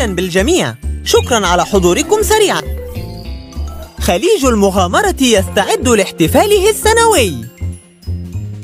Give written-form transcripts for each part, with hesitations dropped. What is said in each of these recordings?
أهلا بالجميع، شكرا على حضوركم. سريعا، خليج المغامرة يستعد لاحتفاله السنوي،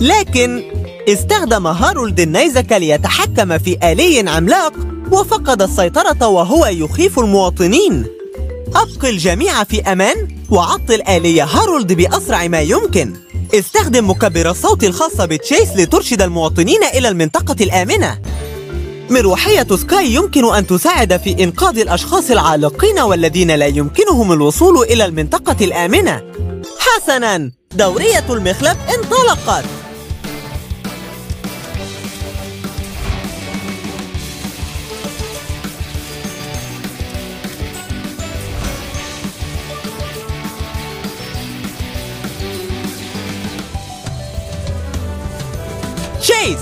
لكن استخدم هارولد النيزك ليتحكم في آلي عملاق وفقد السيطرة وهو يخيف المواطنين. أبقي الجميع في أمان وعطل آلي هارولد بأسرع ما يمكن. استخدم مكبر الصوت الخاصة بتشيس لترشد المواطنين إلى المنطقة الآمنة. مروحية سكاي يمكن أن تساعد في إنقاذ الأشخاص العالقين والذين لا يمكنهم الوصول إلى المنطقة الآمنة. حسناً، دورية المخلب انطلقت. تشيس،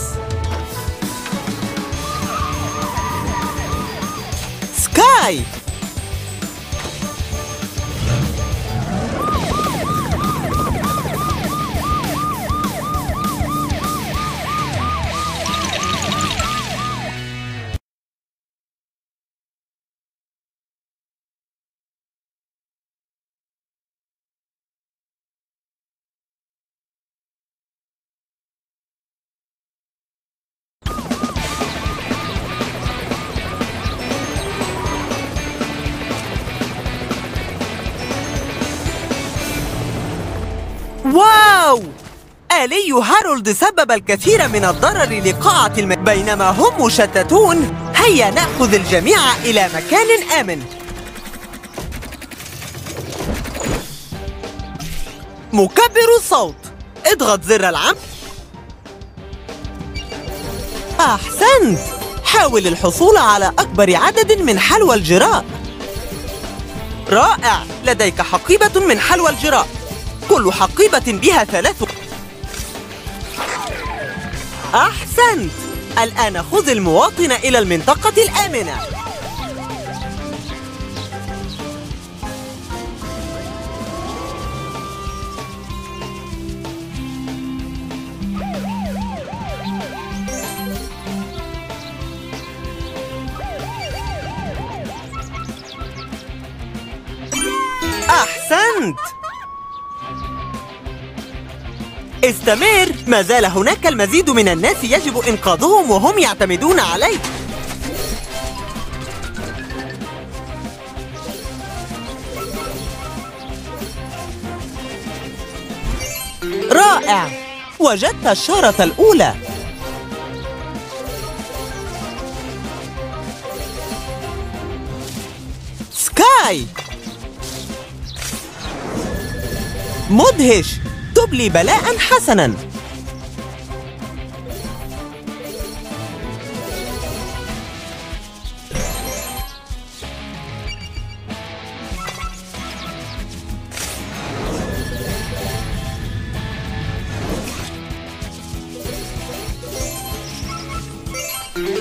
سكاي، واو! آلي هارولد سبب الكثير من الضرر لقاعة بينما هم مشتتون. هيا نأخذ الجميع إلى مكان آمن. مكبر الصوت، اضغط زر العم. أحسنت! حاول الحصول على أكبر عدد من حلوى الجراء. رائع! لديك حقيبة من حلوى الجراء، كل حقيبة بها 3. أحسنت! الآن خذ المواطن إلى المنطقة الآمنة. أحسنت! استمر، ما زال هناك المزيد من الناس يجب إنقاذهم وهم يعتمدون عليك. رائع، وجدت الشارة الأولى. سكاي، مدهش، تبلي بلاءً. حسناً،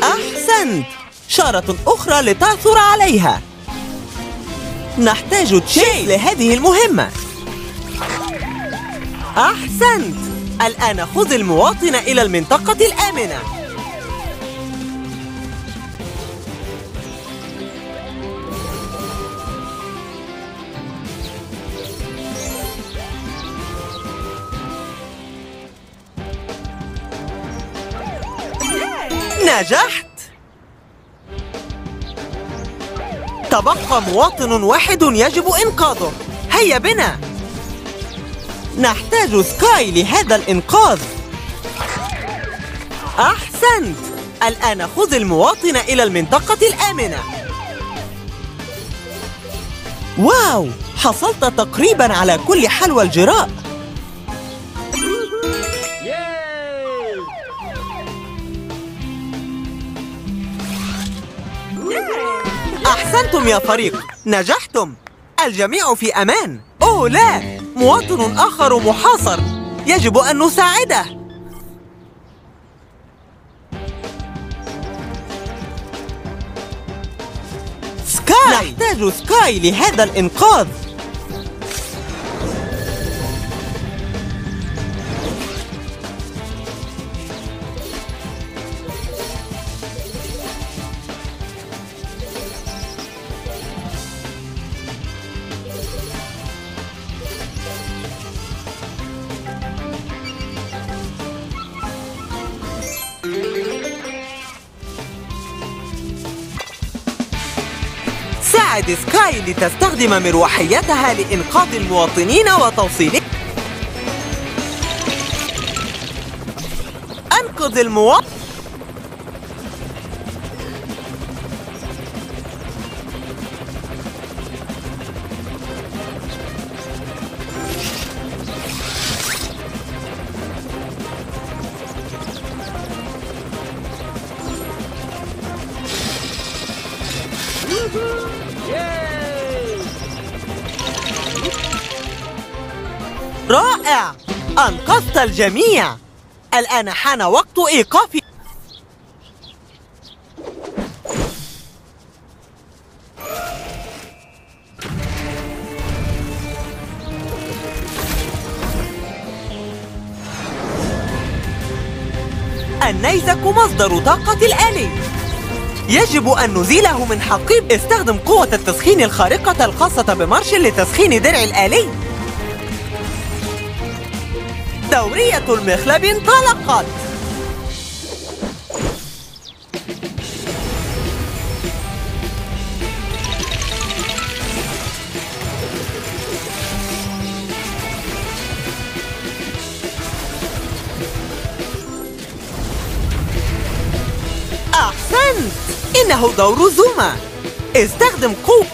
أحسنت، شارة أخرى لتعثر عليها. نحتاج تشيس لهذه المهمة. أحسنت! الآن خذ المواطن إلى المنطقة الآمنة. نجحت! تبقى مواطن واحد يجب إنقاذه. هيا بنا! نحتاج سكاي لهذا الإنقاذ. أحسنت! الآن خذ المواطن إلى المنطقة الآمنة. واو! حصلت تقريباً على كل حلوى الجراء. أحسنتم يا فريق، نجحتم! الجميع في أمان. أوه لا! مواطن آخر محاصر، يجب أن نساعده. سكاي، نحتاج سكاي لهذا الإنقاذ. تساعد سكاي لتستخدم مروحيتها لإنقاذ المواطنين وتوصيلهم. أنقذ المواطن. رائع! أنقذت الجميع! الآن حان وقت إيقافي. النيزك مصدر طاقة الآلي. يجب أن نزيله من حقيب. استخدم قوة التسخين الخارقة الخاصة بمارشال لتسخين درع الآلي. دورية المخلب انطلقت. أحسنت، إنه دور زوما. استخدم قوة.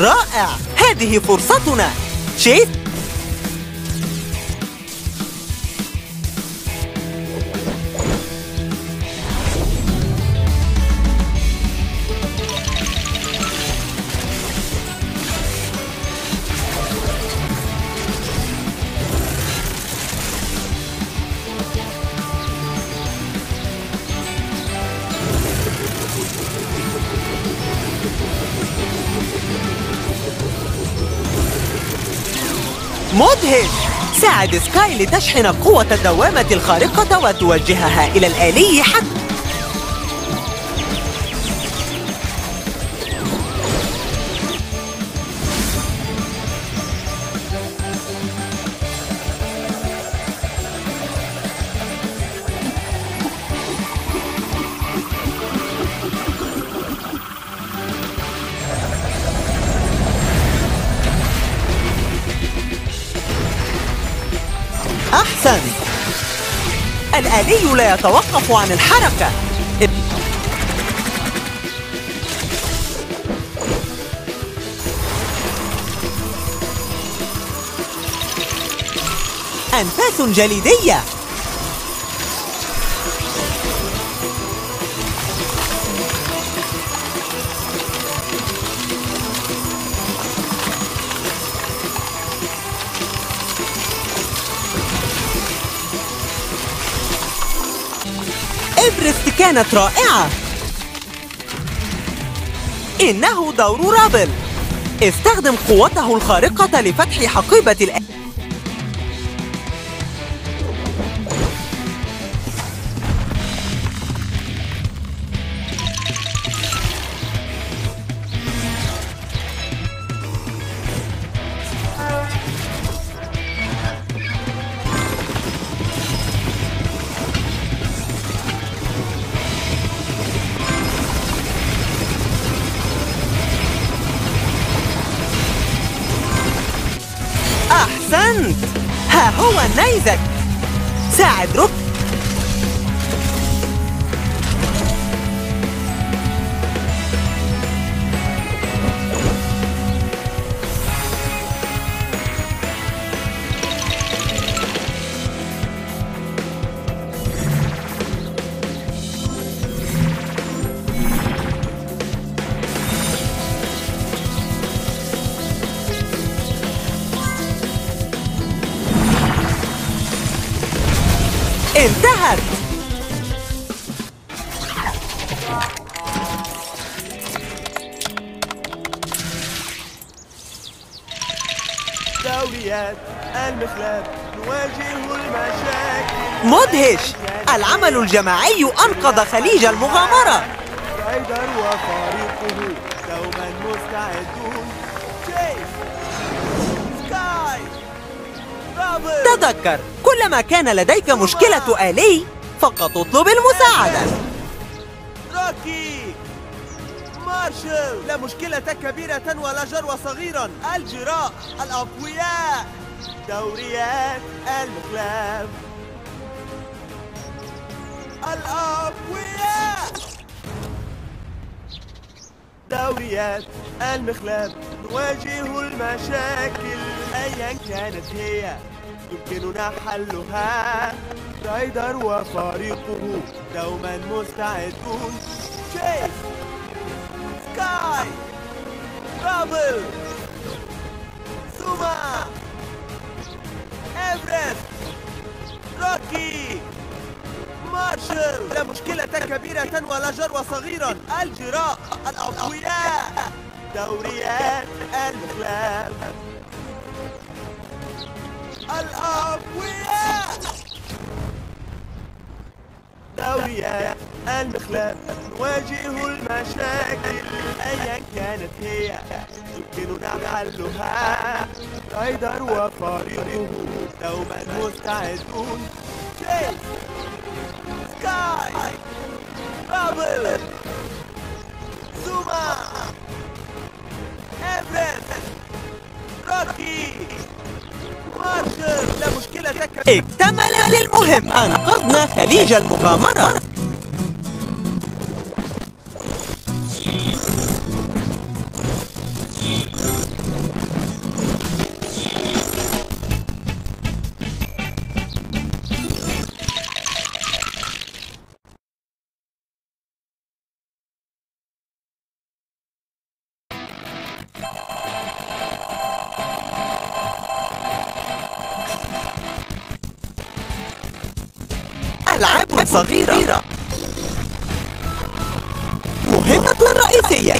رائع! هذه فرصتنا! تشيس! مدهش! ساعد سكاي لتشحن قوة الدوامة الخارقة وتوجهها إلى الآلي حتى الآلي لا يتوقف عن الحركة. أنفاس جليدية. ايفرست كانت رائعة. إنه دور رابل. استخدم قوته الخارقة لفتح حقيبة الآلي. ها هو النيزك. ساعد روكي. انتهت. دوريات المخلب نواجه المشاكل. مدهش! العمل الجماعي أنقذ خليج المغامرة. رايدر وفريقه دوما مستعدون. تشيس، سكاي، تذكر، كلما كان لديك مشكلة آلي فقط اطلب المساعدة. روكي، مارشال، لا مشكلة كبيرة ولا جرو صغيرا، الجراء الأقوياء، دوريات المخلب الأقوياء. دوريات المخلب نواجه المشاكل أيا كانت هي يمكننا حلها. رايدر وفريقه دوما مستعدون. تشيس، سكاي، بابل، زوما، ايفرست، روكي، مارشال، لا مشكلة كبيرة ولا جرو صغيرا، الجراء الأقوياء، دوريات المخلب الأقوياء. دوريات المخلب نواجه المشاكل أيا كانت هي يمكننا حلها. رايدر وفريقه دوما مستعدون. تشيس، سكاي، بابل، زوما، ايفرست، روكي، مارشال، لا مشكلة اكتمل للمهم، أنقذنا خليج المغامرة. ألعاب صغيرة مهمة رئيسية.